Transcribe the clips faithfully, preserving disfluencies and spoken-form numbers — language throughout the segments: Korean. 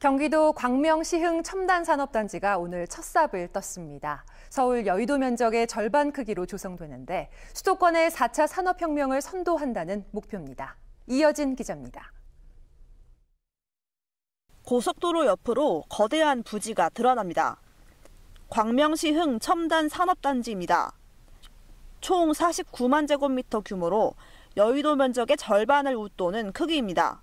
경기도 광명시흥 첨단산업단지가 오늘 첫 삽을 떴습니다. 서울 여의도 면적의 절반 크기로 조성되는데 수도권의 사 차 산업혁명을 선도한다는 목표입니다. 이여진 기자입니다. 고속도로 옆으로 거대한 부지가 드러납니다. 광명시흥 첨단산업단지입니다. 총 사십구만 제곱미터 규모로 여의도 면적의 절반을 웃도는 크기입니다.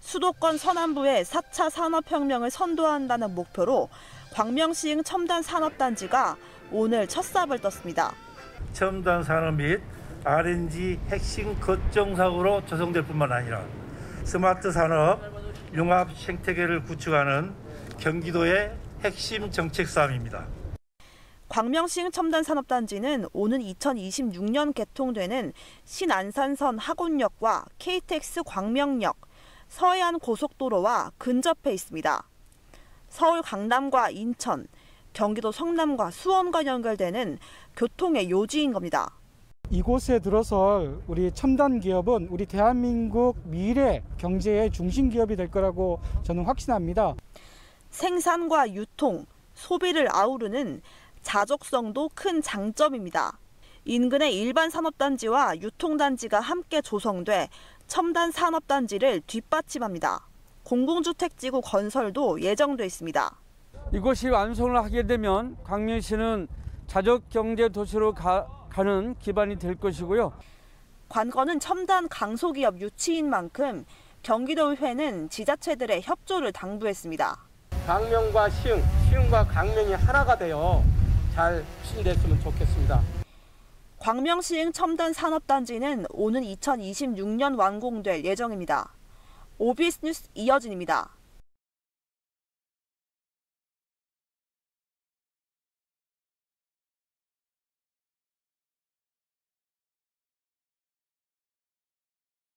수도권 서남부의 사 차 산업혁명을 선도한다는 목표로 광명시흥 첨단산업단지가 오늘 첫 삽을 떴습니다. 첨단산업 및 알 앤 디 핵심 거점사업으로 조성될 뿐만 아니라 스마트 산업, 융합 생태계를 구축하는 경기도의 핵심 정책 사업입니다. 광명시흥 첨단산업단지는 오는 이천이십육 년 개통되는 신안산선 하곤역과 케이티엑스 광명역, 서해안 고속도로와 근접해 있습니다. 서울 강남과 인천, 경기도 성남과 수원과 연결되는 교통의 요지인 겁니다. 이곳에 들어설 우리 첨단 기업은 우리 대한민국 미래 경제의 중심 기업이 될 거라고 저는 확신합니다. 생산과 유통, 소비를 아우르는 자족성도 큰 장점입니다. 인근의 일반 산업단지와 유통단지가 함께 조성돼 첨단 산업단지를 뒷받침합니다. 공공주택지구 건설도 예정돼 있습니다. 이곳이 완성을 하게 되면 광명시는 자족경제도시로 가, 가는 기반이 될 것이고요. 관건은 첨단 강소기업 유치인 만큼 경기도의회는 지자체들의 협조를 당부했습니다. 광명과 시흥, 시흥과 광명이 하나가 되어 잘 추진됐으면 좋겠습니다. 광명시흥 첨단산업단지는 오는 이천이십육 년 완공될 예정입니다. 오비에스 뉴스 이여진입니다.